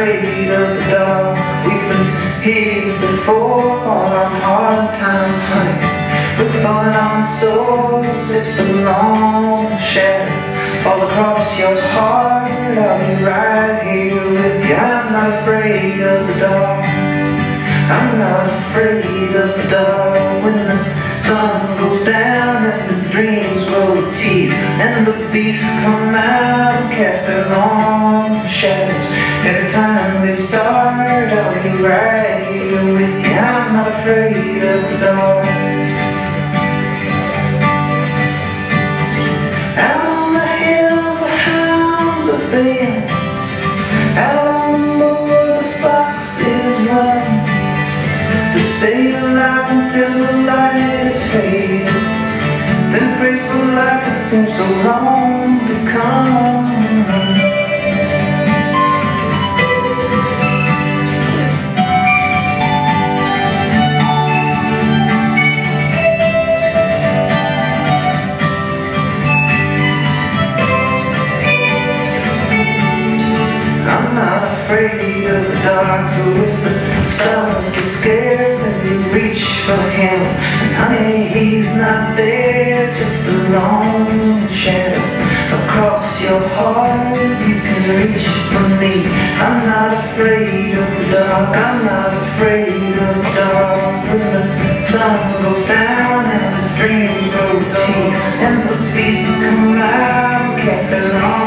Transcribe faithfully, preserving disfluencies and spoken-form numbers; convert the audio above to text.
afraid of the dark. We've been here before, fallen on hard times, honey. We've fallen on swords, if the long shadow falls across your heart, I'll be right here with you. I'm not afraid of the dark. I'm not afraid of the dark. When the sun goes down and the dreams grow teeth, and the beasts come out and cast their long shadows. Every time they start, I'll be right here with you. I'm not afraid of the dark. Out on the hills the hounds are baying, out on the moor the foxes run. To stay alive until the light is faded, then pray for life that seems so long to come. I'm not afraid of the dark, so if the stars get scarce and you reach for him, and honey, he's not there, just a long shadow across your heart. You can reach for me. I'm not afraid of the dark. I'm not afraid of the dark. When the sun goes down and the dreams grow teeth, and the beasts come out, cast their long